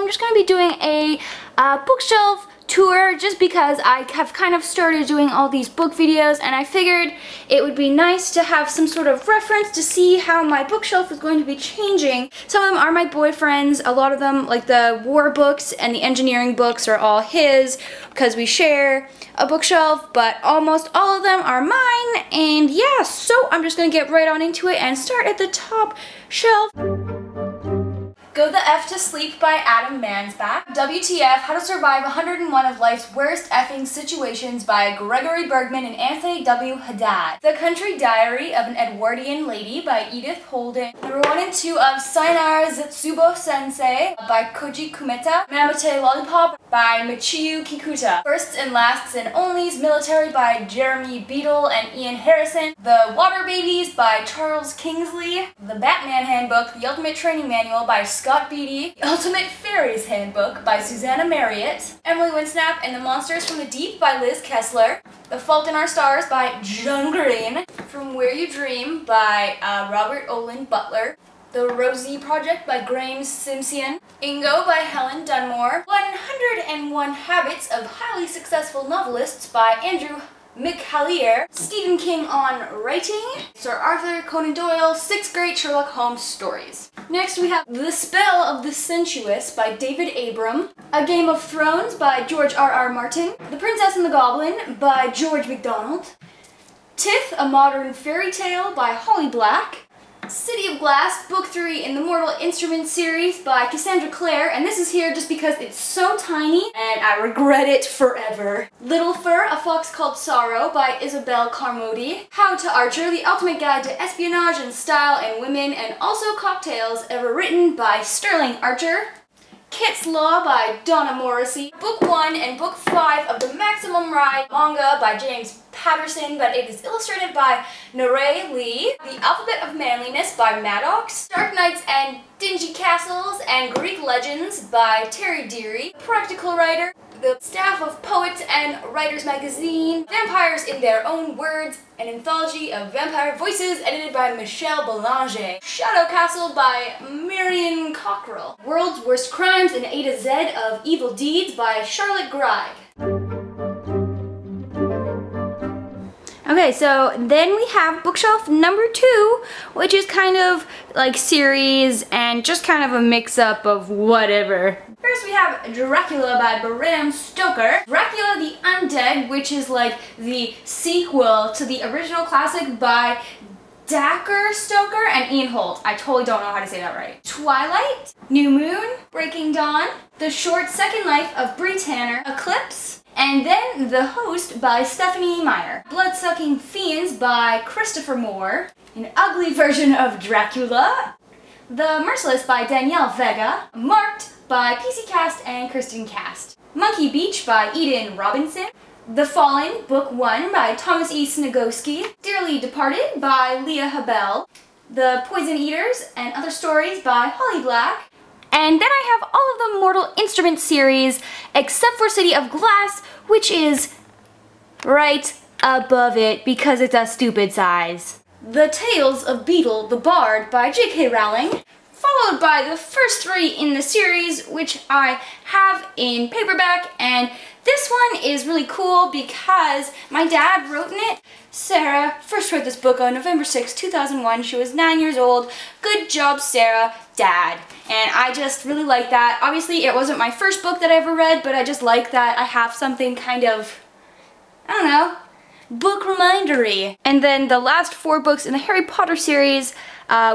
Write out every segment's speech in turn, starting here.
I'm just going to be doing a bookshelf tour just because I have kind of started doing all these book videos, and I figured it would be nice to have some sort of reference to see how my bookshelf is going to be changing. Some of them are my boyfriend's, a lot of them, like the war books and the engineering books, are all his because we share a bookshelf, but almost all of them are mine. And yeah, so I'm just gonna get right on into it and start at the top shelf. Go the F to Sleep by Adam Mansbach. WTF, How to Survive 101 of Life's Worst Effing Situations by Gregory Bergman and Anthony W. Haddad. The Country Diary of an Edwardian Lady by Edith Holden. Number 1 and 2 of Sayonara Zetsubo Sensei by Koji Kumeta. Mamete Lollipop by Michio Kikuta. Firsts and Lasts and Onlys Military by Jeremy Beadle and Ian Harrison. The Water Babies by Charles Kingsley. The Batman Handbook, The Ultimate Training Manual by Scott Beatty. The Ultimate Fairies Handbook by Susanna Marriott. Emily Windsnap and the Monsters from the Deep by Liz Kessler. The Fault in Our Stars by John Green. From Where You Dream by Robert Olin Butler. The Rosie Project by Graeme Simsion. Ingo by Helen Dunmore. 101 Habits of Highly Successful Novelists by Andrew McCallier. Stephen King on Writing. Sir Arthur Conan Doyle, 6 Great Sherlock Holmes Stories. Next we have The Spell of the Sensuous by David Abram. A Game of Thrones by George R.R. Martin. The Princess and the Goblin by George MacDonald. Tiff, A Modern Fairy Tale by Holly Black. City of Glass, Book 3 in the Mortal Instruments series by Cassandra Clare, and this is here just because it's so tiny and I regret it forever. Little Fur, A Fox Called Sorrow by Isabel Carmody. How to Archer, The Ultimate Guide to Espionage and Style and Women, and also Cocktails Ever Written by Sterling Archer. Kit's Law by Donna Morrissey. Book 1 and Book 5 of the Maximum Ride manga by James Patterson, but it is illustrated by Narae Lee. The Alphabet of Manliness by Maddox. Dark Knights and Dingy Castles and Greek Legends by Terry Deary. Practical Writer. The Staff of Poets and Writers Magazine. Vampires in Their Own Words, an anthology of vampire voices edited by Michelle Belanger. Shadow Castle by Marion Cockrell. World's Worst Crimes and A to Z of Evil Deeds by Charlotte Greig. Okay, so then we have bookshelf number 2, which is kind of like series and just kind of a mix-up of whatever. First we have Dracula by Bram Stoker. Dracula the Undead, which is like the sequel to the original classic by Dacker Stoker and Ian Holt. I totally don't know how to say that right. Twilight, New Moon, Breaking Dawn, The Short Second Life of Bree Tanner, Eclipse, and then The Host by Stephanie Meyer. Bloodsucking Fiends by Christopher Moore. An Ugly Version of Dracula. The Merciless by Danielle Vega. Marked by PC Cast and Kristen Cast. Monkey Beach by Eden Robinson. The Fallen, Book 1 by Thomas E. Snagowski. Dearly Departed by Leah Habel. The Poison Eaters and Other Stories by Holly Black. And then I have all of the Mortal Instruments series, except for City of Glass, which is right above it because it's a stupid size. The Tales of Beedle the Bard by J.K. Rowling, followed by the first 3 in the series, which I have in paperback, and this one is really cool because my dad wrote in it. Sarah first read this book on November 6, 2001. She was 9 years old. Good job, Sarah, Dad. And I just really like that. Obviously, it wasn't my first book that I ever read, but I just like that I have something kind of, I don't know, book remindery. And then the last 4 books in the Harry Potter series,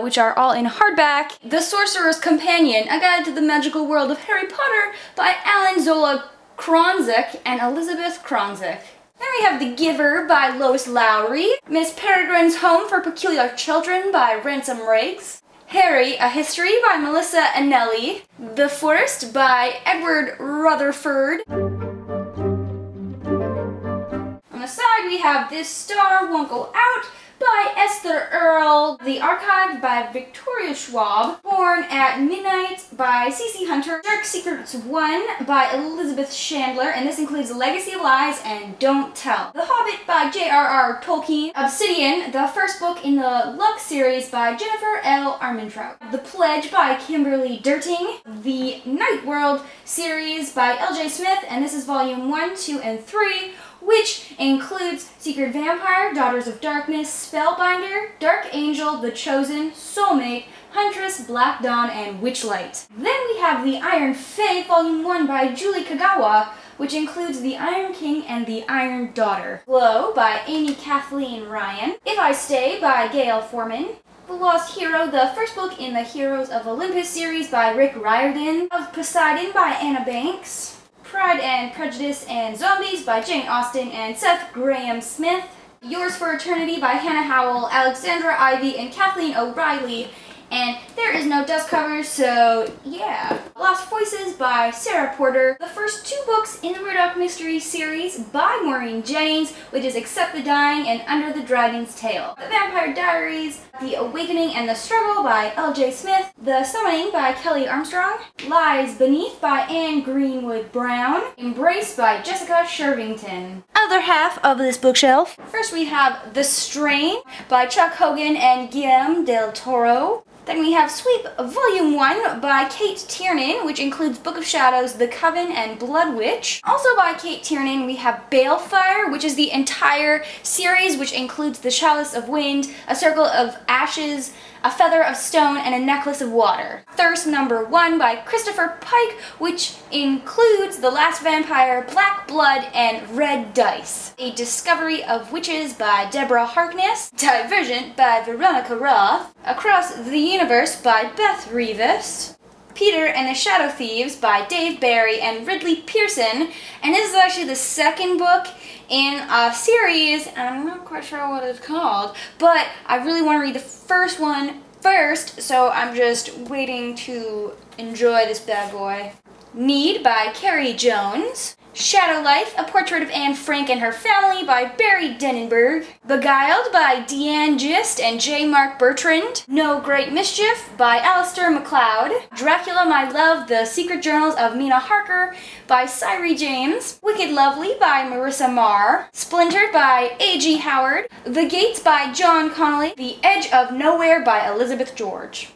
which are all in hardback. The Sorcerer's Companion, A Guide to the Magical World of Harry Potter by Alan Zola Kronzik and Elizabeth Kronzik. Then we have The Giver by Lois Lowry. Miss Peregrine's Home for Peculiar Children by Ransom Riggs. Harry, A History by Melissa Anelli. The Forest by Edward Rutherford. On the side we have This Star Won't Go Out by Esther Earle, The Archive by Victoria Schwab, Born at Midnight by C.C. Hunter, Dark Secrets 1 by Elizabeth Chandler, and this includes Legacy of Lies and Don't Tell, The Hobbit by J.R.R. Tolkien, Obsidian, the first book in the Lux series by Jennifer L. Armentrout, The Pledge by Kimberly Durting, The Night World series by L.J. Smith, and this is volume 1, 2, and 3, which includes Secret Vampire, Daughters of Darkness, Spellbinder, Dark Angel, The Chosen, Soulmate, Huntress, Black Dawn, and Witchlight. Then we have The Iron Fae, Volume 1 by Julie Kagawa, which includes The Iron King and The Iron Daughter, Glow by Amy Kathleen Ryan, If I Stay by Gail Forman, The Lost Hero, the first book in the Heroes of Olympus series by Rick Riordan, Of Poseidon by Anna Banks, Pride and Prejudice and Zombies by Jane Austen and Seth Graham Smith, Yours for Eternity by Hannah Howell, Alexandra Ivy, and Kathleen O'Reilly, and there is no dust cover, so yeah. Lost Voices by Sarah Porter, the first two books in the Murdoch Mystery series by Maureen Jennings, which is Accept the Dying and Under the Dragon's Tail, The Vampire Diaries, The Awakening and the Struggle by L.J. Smith, The Summoning by Kelly Armstrong, Lies Beneath by Anne Greenwood Brown, Embrace by Jessica Shervington. Other half of this bookshelf. First we have The Strain by Chuck Hogan and Guillermo del Toro. Then we have Sweep Volume 1 by Kate Tiernan, which includes Book of Shadows, The Coven, and Blood Witch. Also by Kate Tiernan, we have Balefire, which is the entire series, which includes The Chalice of Wind, A Circle of Ashes, A Feather of Stone, and A Necklace of Water. Thirst Number 1 by Christopher Pike, which includes The Last Vampire, Black Blood, and Red Dice. A Discovery of Witches by Deborah Harkness, Divergent by Veronica Roth, Across the Universe by Beth Revis, Peter and the Shadow Thieves by Dave Barry and Ridley Pearson, and this is actually the second book in a series, and I'm not quite sure what it's called, but I really want to read the first one first, so I'm just waiting to enjoy this bad boy. Need by Carrie Jones, Shadow Life, A Portrait of Anne Frank and Her Family by Barry Denenberg, Beguiled by Deanne Gist and J. Mark Bertrand, No Great Mischief by Alistair MacLeod, Dracula My Love, The Secret Journals of Mina Harker by Cyree James, Wicked Lovely by Marissa Maher, Splintered by A.G. Howard, The Gates by John Connolly, The Edge of Nowhere by Elizabeth George.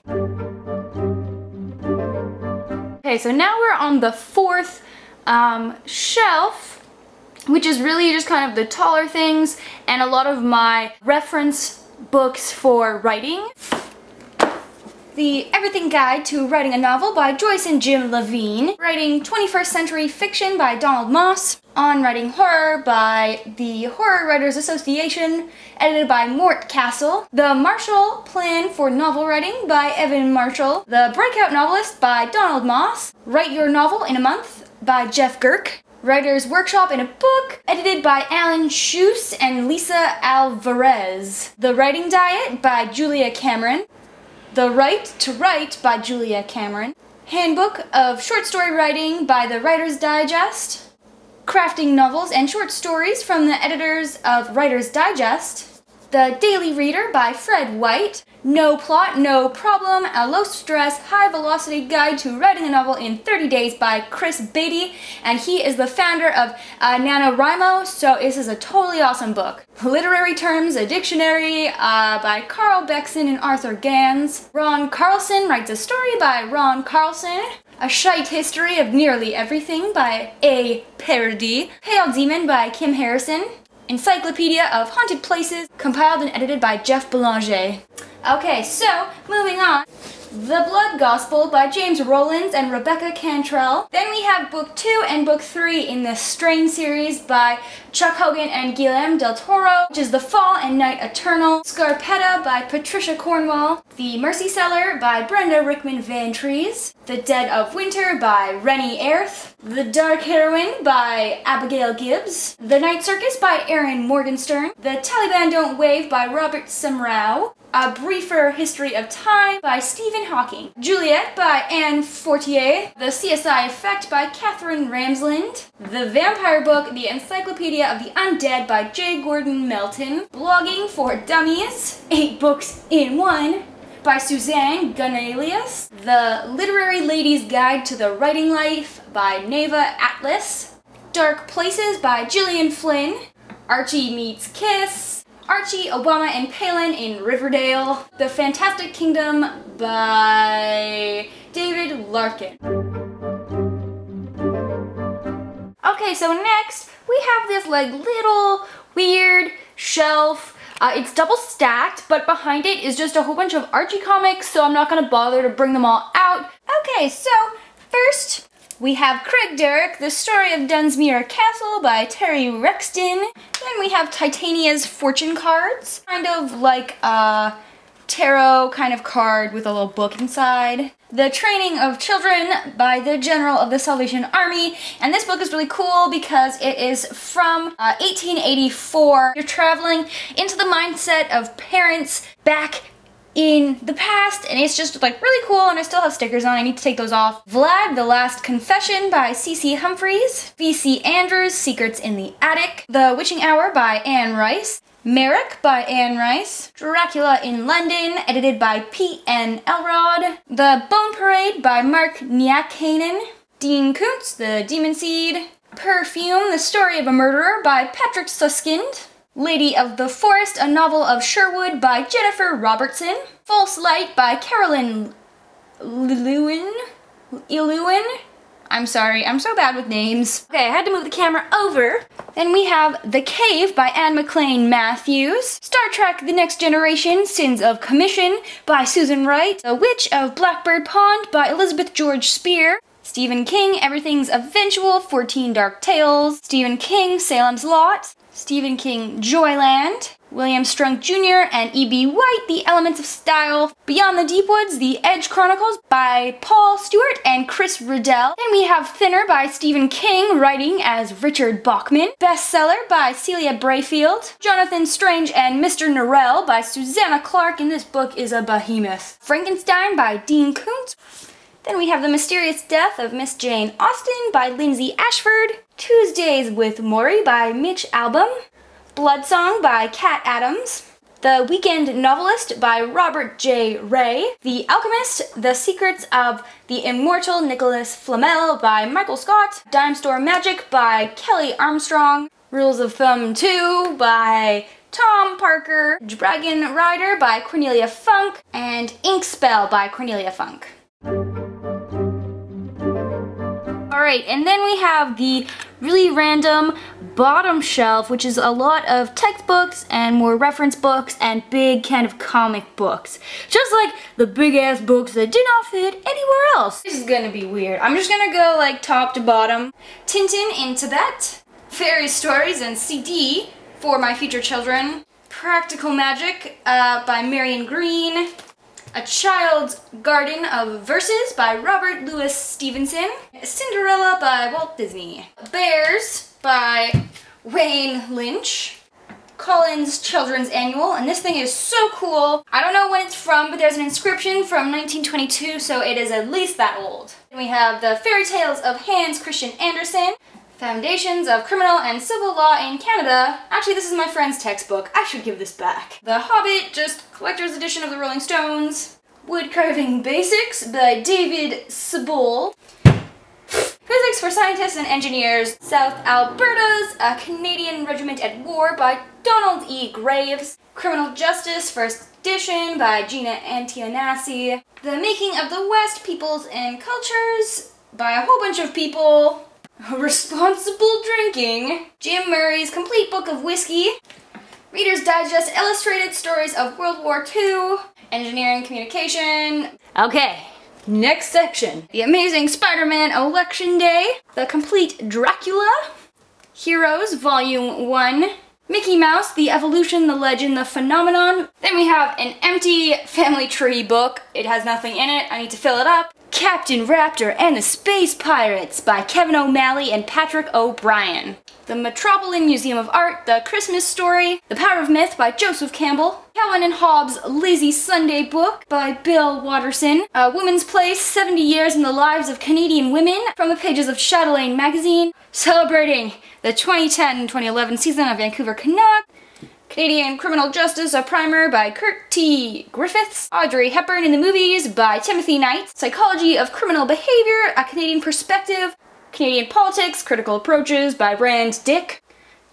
Okay, so now we're on the fourth shelf, which is really just kind of the taller things and a lot of my reference books for writing. The Everything Guide to Writing a Novel by Joyce and Jim Levine, Writing 21st Century Fiction by Donald Moss, On Writing Horror by the Horror Writers Association, edited by Mort Castle, The Marshall Plan for Novel Writing by Evan Marshall, The Breakout Novelist by Donald Moss, Write Your Novel in a Month by Jeff Girk, Writer's Workshop in a Book, edited by Alan Schuss and Lisa Alvarez, The Writing Diet by Julia Cameron, The Right to Write by Julia Cameron, Handbook of Short Story Writing by the Writer's Digest, Crafting Novels and Short Stories from the editors of Writer's Digest, The Daily Reader by Fred White, No Plot, No Problem, A Low Stress, High Velocity Guide to Writing a Novel in 30 Days by Chris Beatty, and he is the founder of NaNoWriMo, so this is a totally awesome book. Literary Terms, A Dictionary by Carl Beckson and Arthur Gans, Ron Carlson Writes a Story by Ron Carlson, A Shite History of Nearly Everything by A. Perdee, Pale Demon by Kim Harrison, Encyclopedia of Haunted Places, compiled and edited by Jeff Belanger. Okay, so, moving on. The Blood Gospel by James Rollins and Rebecca Cantrell. Then we have Book 2 and Book 3 in the Strain series by Chuck Hogan and Guillermo del Toro, which is The Fall and Night Eternal, Scarpetta by Patricia Cornwell, The Mercy Cellar by Brenda Rickman Van Trees, The Dead of Winter by Rennie Airth, The Dark Heroine by Abigail Gibbs, The Night Circus by Aaron Morgenstern, The Taliban Don't Wave by Robert Semrau, A Briefer History of Time by Stephen Hawking, Juliet by Anne Fortier, The CSI Effect by Catherine Ramsland, The Vampire Book, The Encyclopedia of the Undead by J. Gordon Melton, Blogging for Dummies, 8 Books in 1 by Suzanne Gunelius, The Literary Lady's Guide to the Writing Life by Neva Atlas, Dark Places by Gillian Flynn, Archie Meets Kiss, Archie, Obama, and Palin in Riverdale, The Fantastic Kingdom by David Larkin. Okay, so next we have this like little weird shelf. It's double stacked, but behind it is just a whole bunch of Archie comics, so I'm not gonna bother to bring them all out. Okay, so first we have Craig Derrick, The Story of Dunsmuir Castle by Terry Rexton. Then we have Titania's Fortune Cards, kind of like a tarot kind of card with a little book inside. The Training of Children by the General of the Salvation Army. And this book is really cool because it is from 1884. You're traveling into the mindset of parents back in the past, and it's just like really cool, and I still have stickers on. I need to take those off. Vlad, The Last Confession by C.C. Humphreys, V.C. Andrews, Secrets in the Attic, The Witching Hour by Anne Rice, Merrick by Anne Rice, Dracula in London, edited by P.N. Elrod, The Bone Parade by Mark Nyakanen, Dean Koontz, The Demon Seed, Perfume, The Story of a Murderer by Patrick Suskind, Lady of the Forest, a novel of Sherwood by Jennifer Robertson, False Light by Carolyn Illuin. I'm sorry, I'm so bad with names. Okay, I had to move the camera over. Then we have The Cave by Anne McLean Matthews, Star Trek The Next Generation, Sins of Commission by Susan Wright, The Witch of Blackbird Pond by Elizabeth George Spear, Stephen King, Everything's Eventual, 14 Dark Tales, Stephen King, Salem's Lot, Stephen King, Joyland, William Strunk Jr. and E.B. White, The Elements of Style, Beyond the Deep Woods, The Edge Chronicles by Paul Stewart and Chris Riddell. Then we have Thinner by Stephen King, writing as Richard Bachman, Bestseller by Celia Brayfield, Jonathan Strange and Mr. Norrell by Susanna Clark, and this book is a behemoth, Frankenstein by Dean Koontz. Then we have The Mysterious Death of Miss Jane Austen by Lindsay Ashford, Tuesdays with Maury by Mitch Albom, Bloodsong by Kat Adams, The Weekend Novelist by Robert J. Ray, The Alchemist, The Secrets of the Immortal Nicholas Flamel by Michael Scott, Dime Store Magic by Kelly Armstrong, Rules of Thumb 2 by Tom Parker, Dragon Rider by Cornelia Funke, and Ink Spell by Cornelia Funke. Alright, and then we have the really random bottom shelf, which is a lot of textbooks and more reference books and big kind of comic books. Just like the big ass books that did not fit anywhere else. This is gonna be weird. I'm just gonna go like top to bottom. Tintin in Tibet, Fairy Stories and CD for My Future Children, Practical Magic by Marion Green, A Child's Garden of Verses by Robert Louis Stevenson, Cinderella by Walt Disney, Bears by Wayne Lynch, Collins Children's Annual, and this thing is so cool. I don't know when it's from, but there's an inscription from 1922, so it is at least that old. And we have The Fairy Tales of Hans Christian Andersen, Foundations of Criminal and Civil Law in Canada. Actually, this is my friend's textbook. I should give this back. The Hobbit, just collector's edition of the Rolling Stones. Wood Carving Basics by David Saboul. Physics for Scientists and Engineers. South Alberta's A Canadian Regiment at War by Donald E. Graves. Criminal Justice, First Edition by Gina Antonassi. The Making of the West, Peoples and Cultures by a whole bunch of people. Responsible Drinking, Jim Murray's Complete Book of Whiskey, Reader's Digest Illustrated Stories of World War II, Engineering Communication. Okay, next section. The Amazing Spider-Man Election Day, The Complete Dracula, Heroes Volume 1, Mickey Mouse, The Evolution, The Legend, The Phenomenon. Then we have an empty family tree book. It has nothing in it. I need to fill it up. Captain Raptor and the Space Pirates by Kevin O'Malley and Patrick O'Brien. The Metropolitan Museum of Art, The Christmas Story, The Power of Myth by Joseph Campbell, Cowan and Hobbes' Lazy Sunday Book by Bill Watterson, A Woman's Place, 70 Years in the Lives of Canadian Women from the pages of Chatelaine magazine, celebrating the 2010-2011 season of Vancouver Canucks, Canadian Criminal Justice, A Primer by Kurt T. Griffiths, Audrey Hepburn in the Movies by Timothy Knight, Psychology of Criminal Behavior, A Canadian Perspective, Canadian Politics, Critical Approaches by Rand Dick,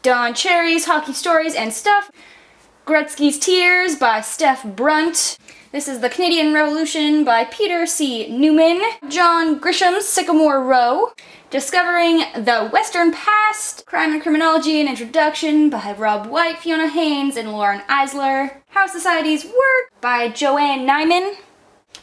Don Cherry's Hockey Stories and Stuff, Gretzky's Tears by Steph Brunt, this is The Canadian Revolution by Peter C. Newman, John Grisham's Sycamore Row, Discovering the Western Past, Crime and Criminology, An Introduction by Rob White, Fiona Haynes, and Lauren Eisler, How Societies Work by Joanne Nyman,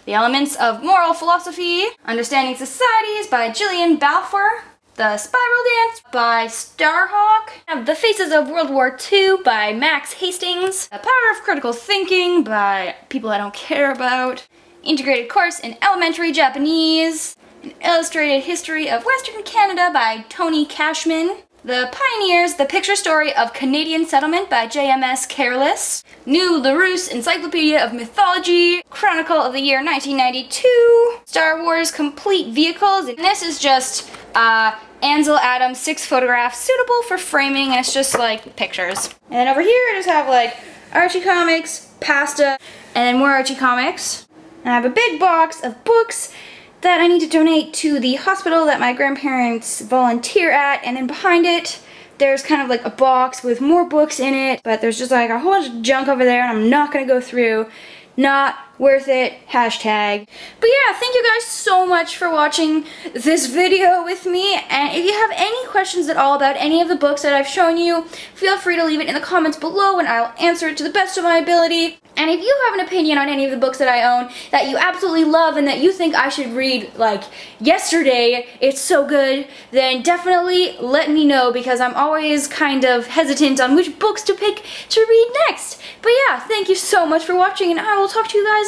The Elements of Moral Philosophy, Understanding Societies by Gillian Balfour, The Spiral Dance by Starhawk, The Faces of World War II by Max Hastings, The Power of Critical Thinking by People I Don't Care About, Integrated Course in Elementary Japanese, An Illustrated History of Western Canada by Tony Cashman, The Pioneers, The Picture Story of Canadian Settlement by J.M.S. Careless, New LaRousse Encyclopedia of Mythology, Chronicle of the Year 1992, Star Wars Complete Vehicles, and this is just Ansel Adams 6 photographs suitable for framing, and it's just like pictures. And then over here I just have like Archie Comics, pasta, and more Archie Comics. And I have a big box of books that I need to donate to the hospital that my grandparents volunteer at, and then behind it there's kind of like a box with more books in it, but there's just like a whole bunch of junk over there and I'm not gonna go through. Not worth it, hashtag. But yeah, thank you guys so much for watching this video with me, and if you have any questions at all about any of the books that I've shown you, feel free to leave it in the comments below and I'll answer it to the best of my ability. And if you have an opinion on any of the books that I own that you absolutely love and that you think I should read like yesterday, it's so good, then definitely let me know, because I'm always kind of hesitant on which books to pick to read next. But yeah, thank you so much for watching, and I will talk to you guys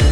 later.